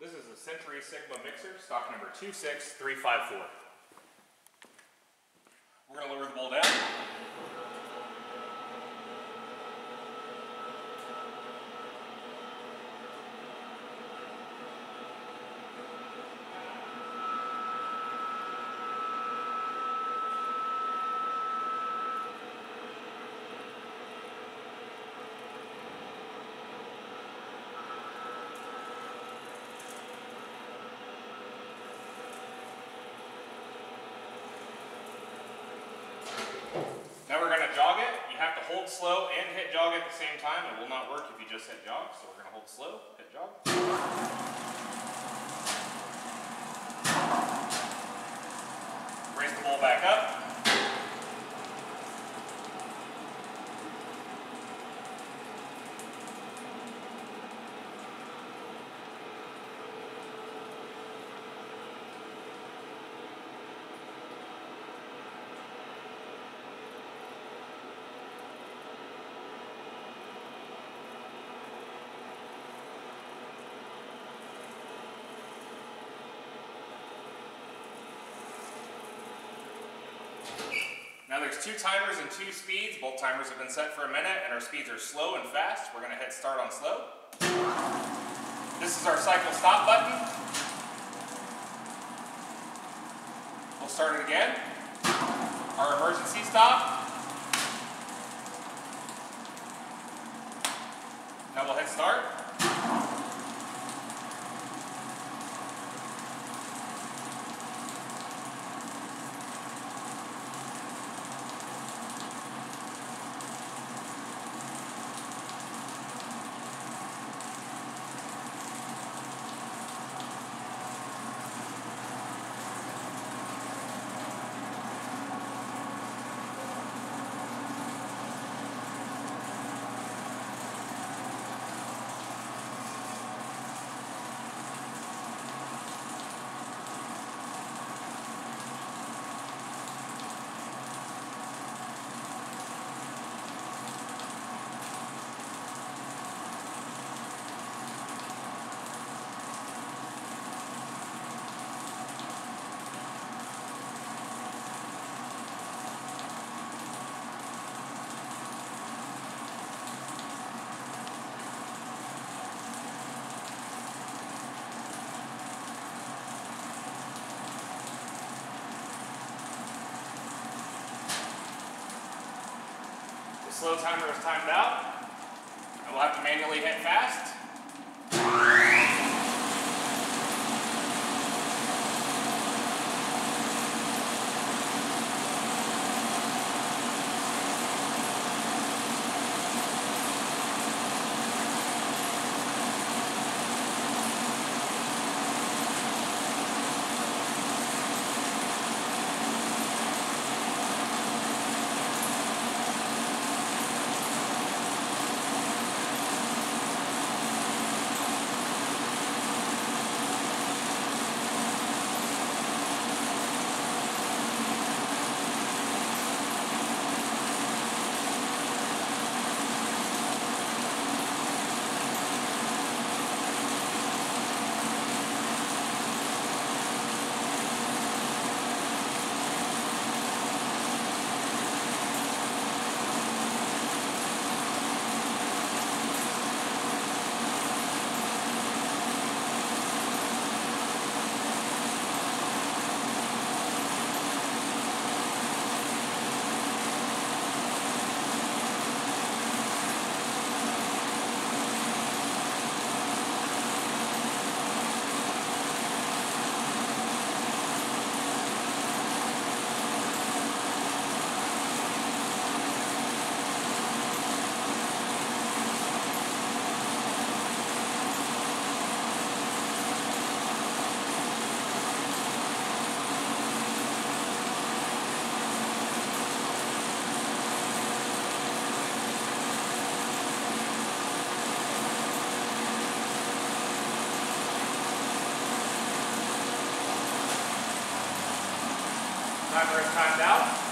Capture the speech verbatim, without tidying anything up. This is a Century Sigma mixer, stock number two six three five four. We're going to lower the bowl down. Now we're going to jog it. You have to hold slow and hit jog at the same time. It will not work if you just hit jog. So we're going to hold slow, hit jog. Raise the bowl back up. Now there's two timers and two speeds. Both timers have been set for a minute and our speeds are slow and fast. We're going to hit start on slow. This is our cycle stop button. We'll start it again. Our emergency stop. Now we'll hit start. Slow timer is timed out, and we'll have to manually hit fast. Timer is timed out.